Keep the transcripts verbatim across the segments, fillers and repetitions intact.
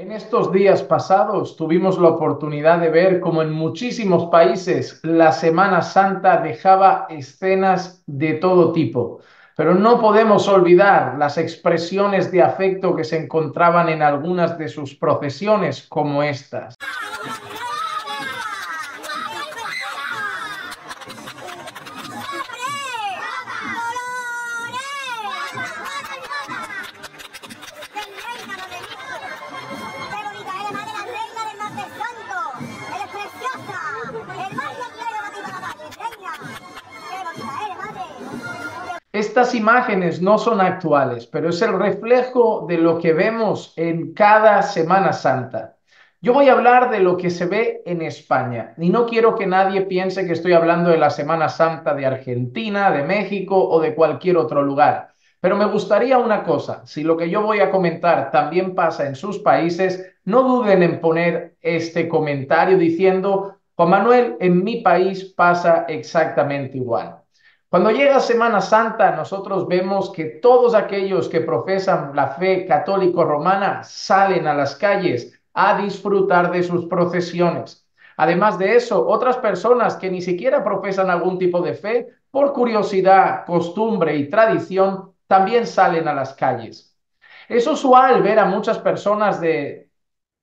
En estos días pasados tuvimos la oportunidad de ver cómo en muchísimos países la Semana Santa dejaba escenas de todo tipo, pero no podemos olvidar las expresiones de afecto que se encontraban en algunas de sus procesiones como estas. Estas imágenes no son actuales, pero es el reflejo de lo que vemos en cada Semana Santa. Yo voy a hablar de lo que se ve en España y no quiero que nadie piense que estoy hablando de la Semana Santa de Argentina, de México o de cualquier otro lugar. Pero me gustaría una cosa, si lo que yo voy a comentar también pasa en sus países, no duden en poner este comentario diciendo, Juan Manuel, en mi país pasa exactamente igual. Cuando llega Semana Santa, nosotros vemos que todos aquellos que profesan la fe católico-romana salen a las calles a disfrutar de sus procesiones. Además de eso, otras personas que ni siquiera profesan algún tipo de fe, por curiosidad, costumbre y tradición, también salen a las calles. Es usual ver a muchas personas de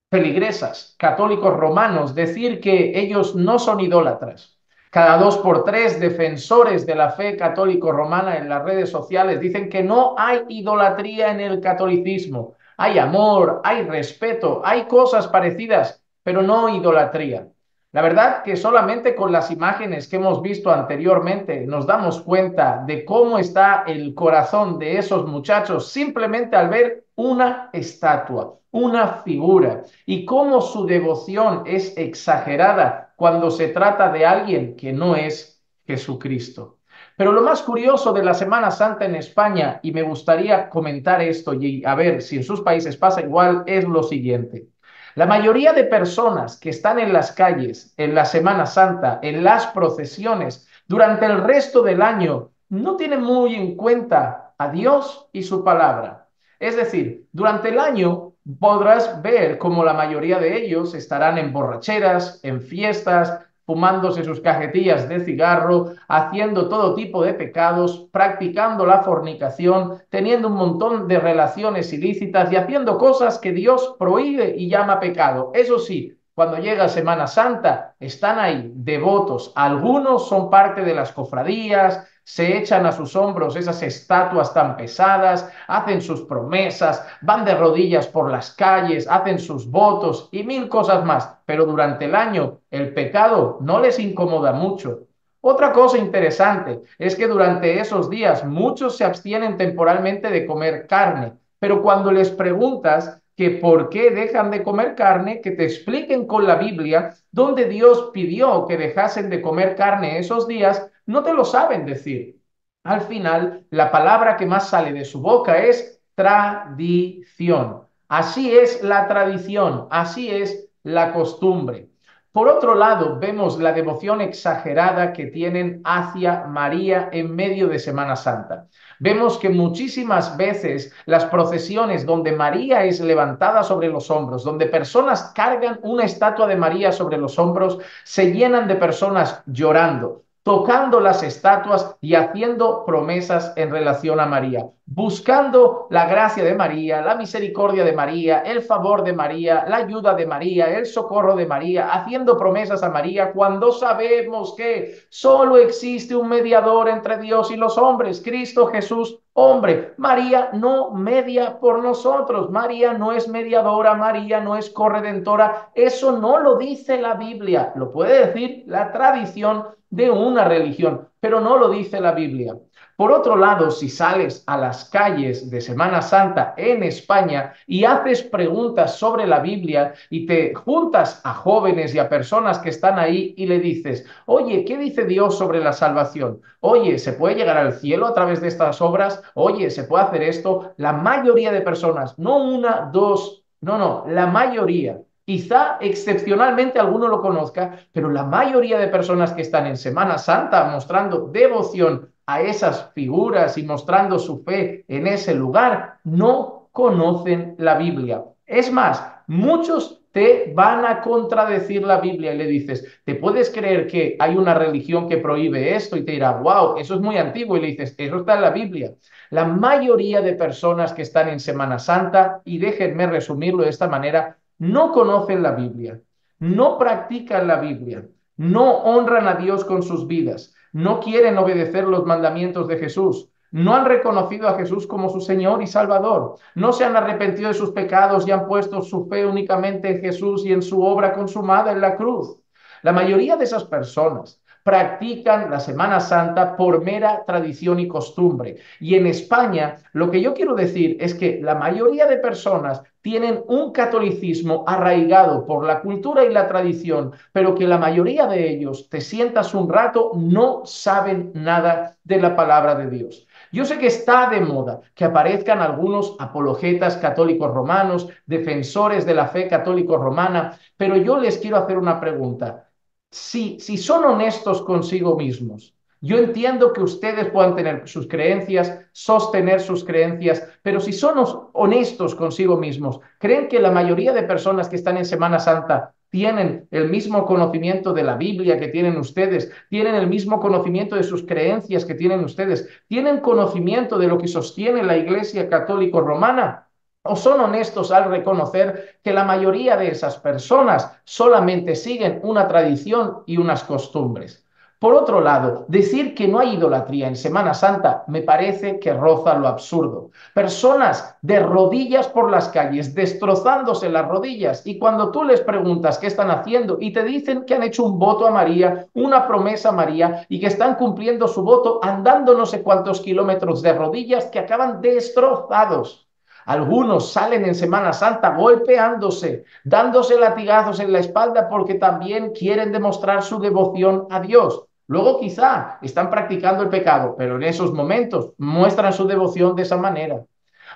feligresas, católicos romanos, decir que ellos no son idólatras. Cada dos por tres defensores de la fe católico-romana en las redes sociales dicen que no hay idolatría en el catolicismo. Hay amor, hay respeto, hay cosas parecidas, pero no idolatría. La verdad que solamente con las imágenes que hemos visto anteriormente nos damos cuenta de cómo está el corazón de esos muchachos simplemente al ver una estatua, una figura, y cómo su devoción es exagerada cuando se trata de alguien que no es Jesucristo. Pero lo más curioso de la Semana Santa en España, y me gustaría comentar esto y a ver si en sus países pasa igual, es lo siguiente. La mayoría de personas que están en las calles, en la Semana Santa, en las procesiones, durante el resto del año, no tienen muy en cuenta a Dios y su palabra. Es decir, durante el año podrás ver cómo la mayoría de ellos estarán en borracheras, en fiestas, fumándose sus cajetillas de cigarro, haciendo todo tipo de pecados, practicando la fornicación, teniendo un montón de relaciones ilícitas y haciendo cosas que Dios prohíbe y llama pecado. Eso sí, cuando llega Semana Santa, están ahí, devotos. Algunos son parte de las cofradías, se echan a sus hombros esas estatuas tan pesadas, hacen sus promesas, van de rodillas por las calles, hacen sus votos y mil cosas más. Pero durante el año el pecado no les incomoda mucho. Otra cosa interesante es que durante esos días muchos se abstienen temporalmente de comer carne, pero cuando les preguntas que por qué dejan de comer carne, que te expliquen con la Biblia dónde Dios pidió que dejasen de comer carne esos días, no te lo saben decir. Al final, la palabra que más sale de su boca es tradición. Así es la tradición, así es la costumbre. Por otro lado, vemos la devoción exagerada que tienen hacia María en medio de Semana Santa. Vemos que muchísimas veces las procesiones donde María es levantada sobre los hombros, donde personas cargan una estatua de María sobre los hombros, se llenan de personas llorando, tocando las estatuas y haciendo promesas en relación a María, buscando la gracia de María, la misericordia de María, el favor de María, la ayuda de María, el socorro de María, haciendo promesas a María cuando sabemos que solo existe un mediador entre Dios y los hombres, Cristo Jesús, hombre. María no media por nosotros, María no es mediadora, María no es corredentora, eso no lo dice la Biblia, lo puede decir la tradición de una religión, pero no lo dice la Biblia. Por otro lado, si sales a las calles de Semana Santa en España y haces preguntas sobre la Biblia y te juntas a jóvenes y a personas que están ahí y le dices, oye, ¿qué dice Dios sobre la salvación? Oye, ¿se puede llegar al cielo a través de estas obras? Oye, ¿se puede hacer esto? La mayoría de personas, no una, dos, no, no, la mayoría. Quizá excepcionalmente alguno lo conozca, pero la mayoría de personas que están en Semana Santa mostrando devoción a esas figuras y mostrando su fe en ese lugar no conocen la Biblia. Es más, muchos te van a contradecir la Biblia y le dices, ¿te puedes creer que hay una religión que prohíbe esto? Y te dirá, wow, eso es muy antiguo. Y le dices, eso está en la Biblia. La mayoría de personas que están en Semana Santa, y déjenme resumirlo de esta manera, no conocen la Biblia, no practican la Biblia, no honran a Dios con sus vidas, no quieren obedecer los mandamientos de Jesús. No han reconocido a Jesús como su Señor y Salvador. No se han arrepentido de sus pecados y han puesto su fe únicamente en Jesús y en su obra consumada en la cruz. La mayoría de esas personas practican la Semana Santa por mera tradición y costumbre. Y en España, lo que yo quiero decir es que la mayoría de personas tienen un catolicismo arraigado por la cultura y la tradición, pero que la mayoría de ellos, te sientas un rato, no saben nada de la palabra de Dios. Yo sé que está de moda que aparezcan algunos apologetas católicos romanos, defensores de la fe católico-romana, pero yo les quiero hacer una pregunta. Si, si son honestos consigo mismos, yo entiendo que ustedes puedan tener sus creencias, sostener sus creencias, pero si son honestos consigo mismos, ¿creen que la mayoría de personas que están en Semana Santa tienen el mismo conocimiento de la Biblia que tienen ustedes? ¿Tienen el mismo conocimiento de sus creencias que tienen ustedes? ¿Tienen conocimiento de lo que sostiene la Iglesia Católica Romana? ¿O son honestos al reconocer que la mayoría de esas personas solamente siguen una tradición y unas costumbres? Por otro lado, decir que no hay idolatría en Semana Santa me parece que roza lo absurdo. Personas de rodillas por las calles, destrozándose las rodillas, y cuando tú les preguntas qué están haciendo y te dicen que han hecho un voto a María, una promesa a María, y que están cumpliendo su voto andando no sé cuántos kilómetros de rodillas, que acaban destrozados. Algunos salen en Semana Santa golpeándose, dándose latigazos en la espalda porque también quieren demostrar su devoción a Dios. Luego quizá están practicando el pecado, pero en esos momentos muestran su devoción de esa manera.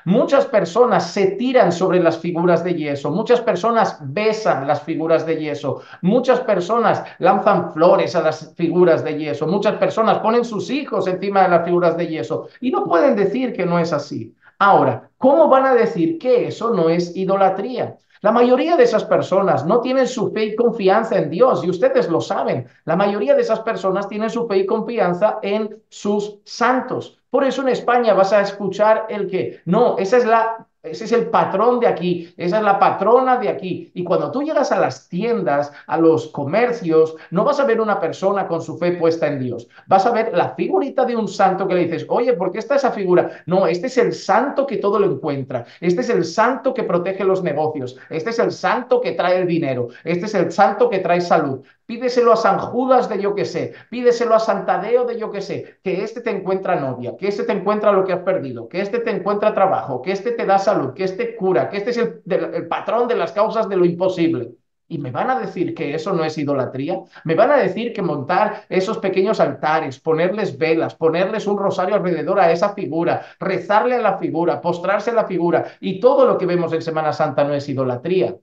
Muchas personas se tiran sobre las figuras de yeso, muchas personas besan las figuras de yeso, muchas personas lanzan flores a las figuras de yeso, muchas personas ponen sus hijos encima de las figuras de yeso y no pueden decir que no es así. Ahora, ¿cómo van a decir que eso no es idolatría? La mayoría de esas personas no tienen su fe y confianza en Dios, y ustedes lo saben. La mayoría de esas personas tienen su fe y confianza en sus santos. Por eso en España vas a escuchar el que, no, esa es la, ese es el patrón de aquí, esa es la patrona de aquí. Y cuando tú llegas a las tiendas, a los comercios, no vas a ver una persona con su fe puesta en Dios. Vas a ver la figurita de un santo que le dices, oye, ¿por qué está esa figura? No, este es el santo que todo lo encuentra. Este es el santo que protege los negocios. Este es el santo que trae el dinero. Este es el santo que trae salud. Pídeselo a San Judas de yo que sé, pídeselo a San Tadeo de yo que sé, que este te encuentra novia, que este te encuentra lo que has perdido, que este te encuentra trabajo, que este te da salud, que este cura, que este es el, el patrón de las causas de lo imposible. ¿Y me van a decir que eso no es idolatría? ¿Me van a decir que montar esos pequeños altares, ponerles velas, ponerles un rosario alrededor a esa figura, rezarle a la figura, postrarse a la figura y todo lo que vemos en Semana Santa no es idolatría?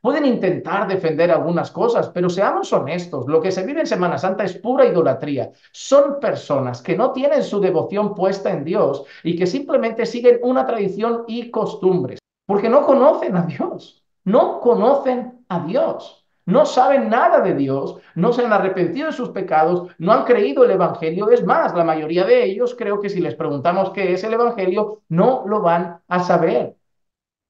Pueden intentar defender algunas cosas, pero seamos honestos, lo que se vive en Semana Santa es pura idolatría. Son personas que no tienen su devoción puesta en Dios y que simplemente siguen una tradición y costumbres, porque no conocen a Dios, no conocen a Dios. No saben nada de Dios, no se han arrepentido de sus pecados, no han creído el Evangelio. Es más, la mayoría de ellos creo que si les preguntamos qué es el Evangelio, no lo van a saber.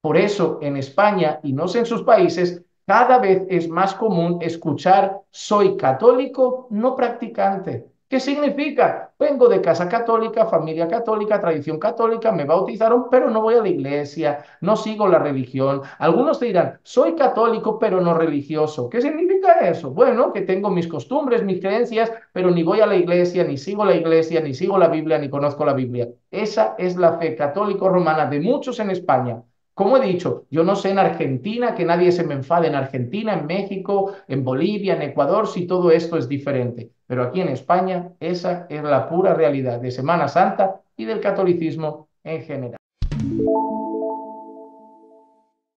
Por eso en España, y no sé en sus países, cada vez es más común escuchar soy católico no practicante. ¿Qué significa? Vengo de casa católica, familia católica, tradición católica, me bautizaron, pero no voy a la iglesia, no sigo la religión. Algunos te dirán, soy católico, pero no religioso. ¿Qué significa eso? Bueno, que tengo mis costumbres, mis creencias, pero ni voy a la iglesia, ni sigo la iglesia, ni sigo la Biblia, ni conozco la Biblia. Esa es la fe católico-romana de muchos en España. Como he dicho, yo no sé en Argentina, que nadie se me enfade, en Argentina, en México, en Bolivia, en Ecuador, si todo esto es diferente. Pero aquí en España, esa es la pura realidad de Semana Santa y del catolicismo en general.